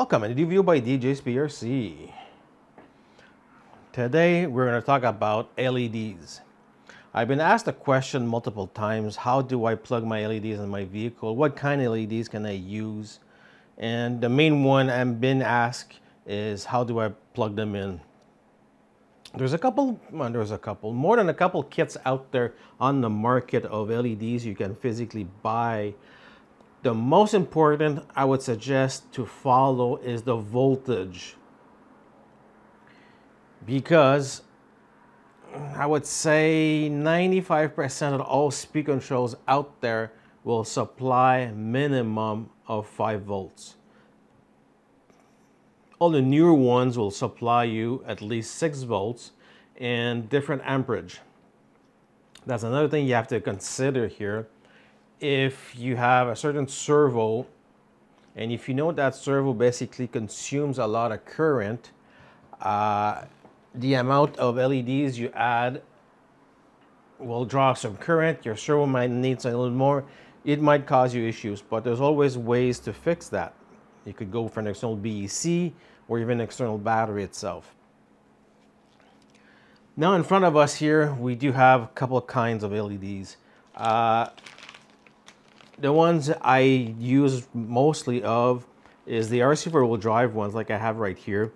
Welcome and review by DJSPRC. Today we're going to talk about LEDs. I've been asked the question multiple times, how do I plug my LEDs in my vehicle? What kind of LEDs can I use? And the main one I've been asked is, how do I plug them in? More than a couple kits out there on the market of LEDs you can physically buy. The most important I would suggest to follow is the voltage, because I would say 95% of all speed controls out there will supply minimum of 5 volts. All the newer ones will supply you at least 6 volts and different amperage. That's another thing you have to consider here. If you have a certain servo, and if you know that servo basically consumes a lot of current, the amount of LEDs you add will draw some current. Your servo might need a little more. It might cause you issues, but there's always ways to fix that. You could go for an external BEC or even external battery itself. Now in front of us here, we do have a couple of kinds of LEDs. The ones I use mostly of is the RC4WD ones, like I have right here.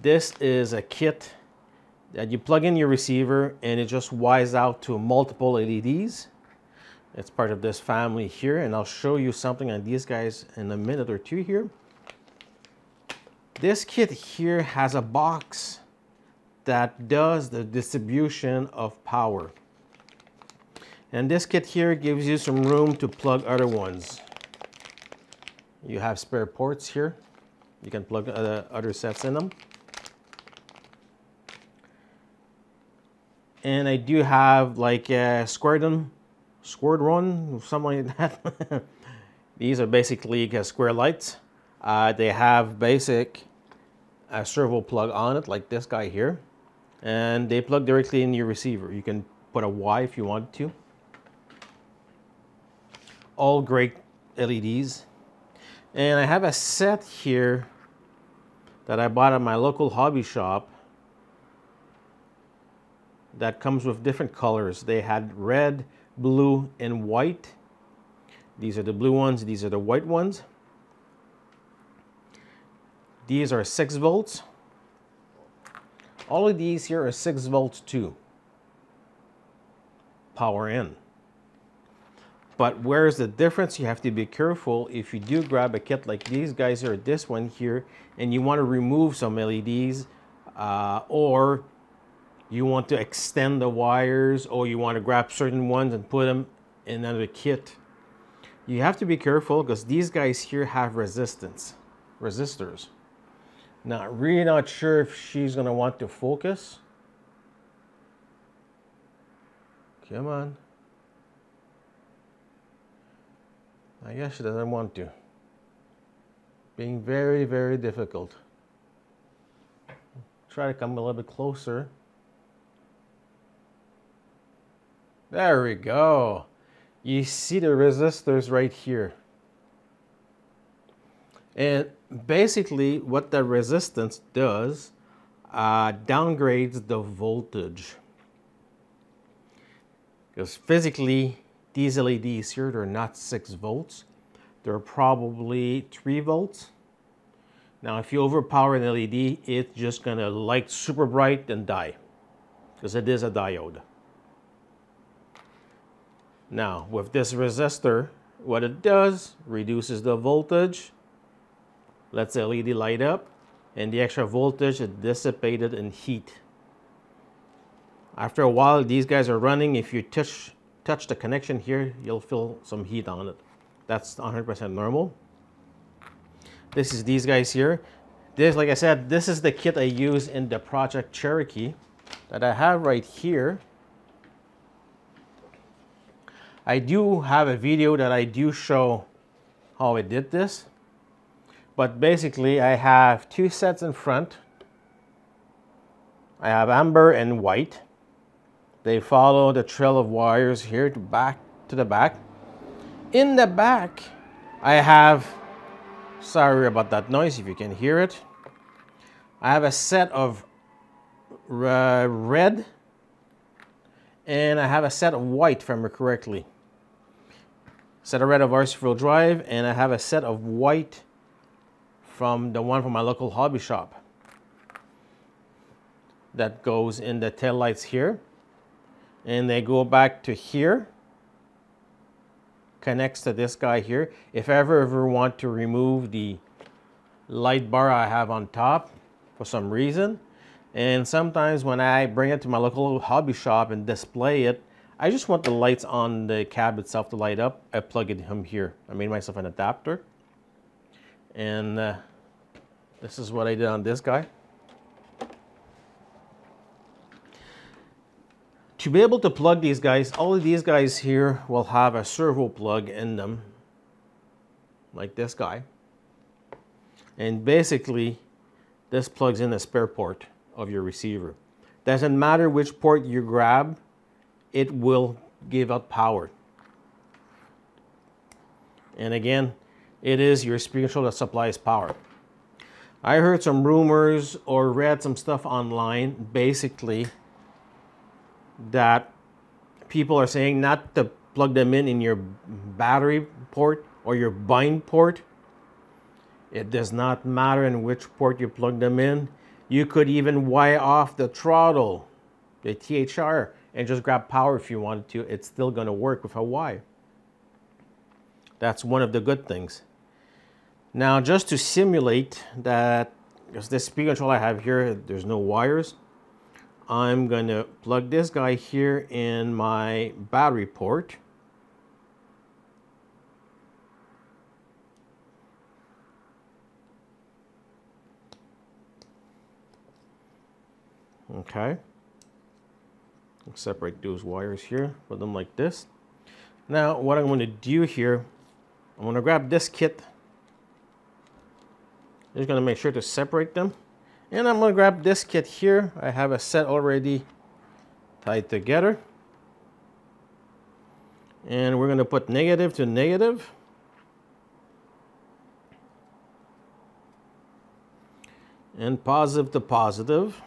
This is a kit that you plug in your receiver and it just wires out to multiple LEDs. It's part of this family here, and I'll show you something on these guys in a minute or two here. This kit here has a box that does the distribution of power. And this kit here gives you some room to plug other ones. You have spare ports here. You can plug other sets in them. And I do have like a squared run, something like that. These are basically square lights. They have basic servo plug on it, like this guy here. And they plug directly in your receiver. You can put a Y if you want to. All great LEDs. And I have a set here that I bought at my local hobby shop that comes with different colors. They had red, blue, and white. These are the blue ones, these are the white ones. These are 6 volts. All of these here are 6 volts too. Power in. But where's the difference? You have to be careful if you do grab a kit like these guys or this one here, and you want to remove some LEDs, or you want to extend the wires, or you want to grab certain ones and put them in another kit. You have to be careful because these guys here have resistors. Now, really not sure if she's going to want to focus. Come on. I guess she doesn't want to. Being very, very difficult. Try to come a little bit closer. There we go. You see the resistors right here. And basically what the resistance does, downgrades the voltage. Because physically, these LEDs here, they're not 6 volts. They're probably 3 volts. Now, if you overpower an LED, it's just going to light super bright and die, because it is a diode. Now, with this resistor, what it does, reduces the voltage, lets the LED light up, and the extra voltage is dissipated in heat. After a while, these guys are running. If you touch the connection here, you'll feel some heat on it. That's 100% normal. This is these guys here. This, like I said, this is the kit I use in the Project Cherokee that I have right here. I do have a video that I do show how I did this. But basically, I have two sets in front. I have amber and white. They follow the trail of wires here to the back. In the back, I have Sorry about that noise if you can hear it. I have a set of red and I have a set of white, if I remember correctly. Set of red of RC4WD and I have a set of white from the one from my local hobby shop. That goes in the tail lights here. And they go back to here. Connects to this guy here. If I ever want to remove the light bar I have on top for some reason. And sometimes when I bring it to my local hobby shop and display it, I just want the lights on the cab itself to light up. I plug it in here. I made myself an adapter. And this is what I did on this guy. To be able to plug these guys, all of these guys here will have a servo plug in them, like this guy. And basically, this plugs in a spare port of your receiver. Doesn't matter which port you grab, it will give out power. And again, it is your spiritual that supplies power. I heard some rumors or read some stuff online, basically, that people are saying not to plug them in your battery port or your bind port. It does not matter in which port you plug them in. You could even wire off the throttle, the THR, and just grab power if you wanted to. It's still going to work with a wire. That's one of the good things. Now, just to simulate that, because this speed control I have here, there's no wires, I'm going to plug this guy here in my battery port. Okay. I'll separate those wires here, put them like this. Now, what I'm going to do here, I'm going to grab this kit. I'm just going to make sure to separate them. And I'm going to grab this kit here. I have a set already tied together. And we're going to put negative to negative. And positive to positive.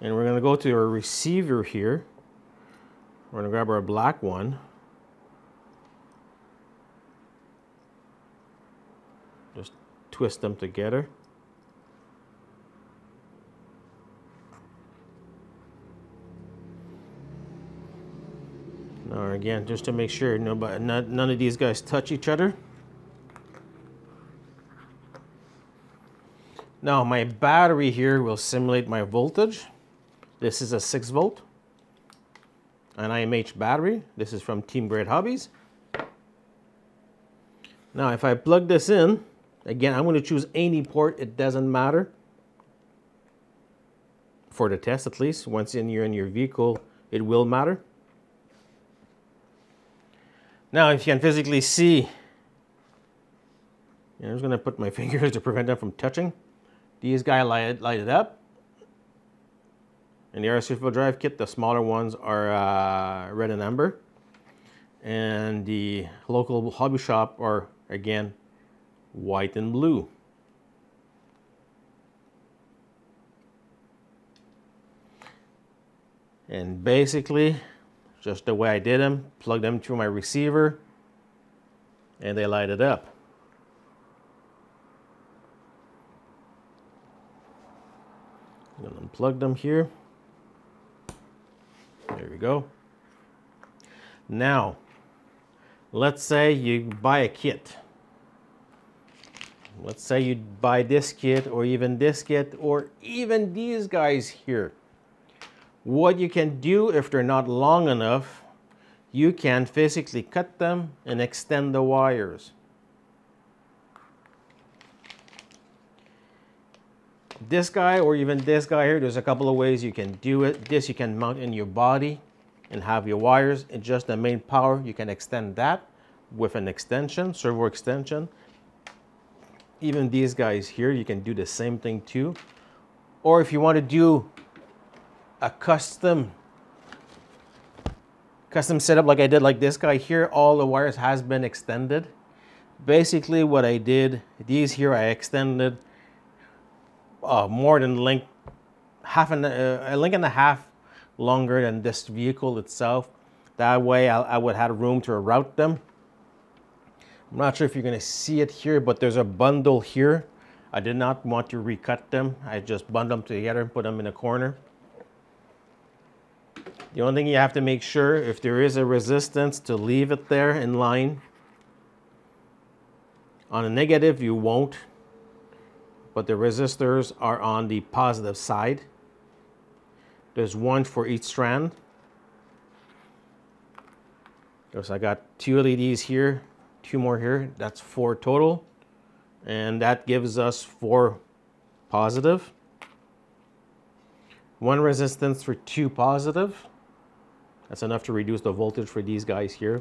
And we're going to go to our receiver here. We're going to grab our black one. Just twist them together. Now again, just to make sure none of these guys touch each other. Now my battery here will simulate my voltage. This is a 6-volt, an IMH battery. This is from Team Bread Hobbies. Now, if I plug this in, again, I'm going to choose any port. It doesn't matter. For the test, at least. Once you're in your vehicle, it will matter. Now, if you can physically see, I'm just going to put my fingers to prevent them from touching. These guys light it up. In the RC4WD kit, the smaller ones are red and amber. And the local hobby shop are, again, white and blue. And basically, just the way I did them, plug them through my receiver, and they light it up. I'm going to unplug them here. There we go. Now, let's say you buy a kit. Let's say you buy this kit or even these guys here. What you can do if they're not long enough, you can physically cut them and extend the wires. This guy or even this guy here, there's a couple of ways you can do it. This you can mount in your body and have your wires and just the main power. You can extend that with an extension, servo extension. Even these guys here, you can do the same thing too. Or if you want to do a custom custom setup like I did, like this guy here, all the wires has been extended. Basically what I did, these here I extended more than length, a link and a half longer than this vehicle itself. That way I would have room to route them. I'm not sure if you're gonna see it here, but there's a bundle here. I did not want to recut them. I just bundled them together and put them in a corner. The only thing you have to make sure, if there is a resistance, to leave it there in line. On a negative, you won't, but the resistors are on the positive side. There's one for each strand. So I got two LEDs here, two more here, that's four total. And that gives us four positive. One resistance for two positive. That's enough to reduce the voltage for these guys here.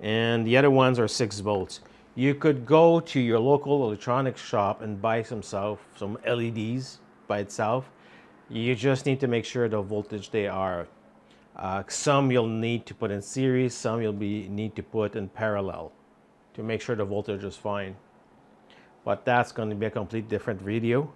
And the other ones are 6 volts. You could go to your local electronics shop and buy some LEDs by itself. You just need to make sure the voltage they are. Some you'll need to put in series, some you'll need to put in parallel to make sure the voltage is fine. But that's going to be a complete different video.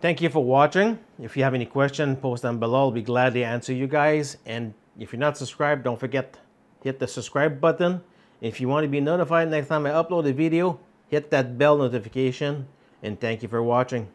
Thank you for watching. If you have any questions, post them below. I'll be glad to answer you guys. And if you're not subscribed, don't forget, hit the subscribe button. If you want to be notified next time I upload a video, hit that bell notification. And thank you for watching.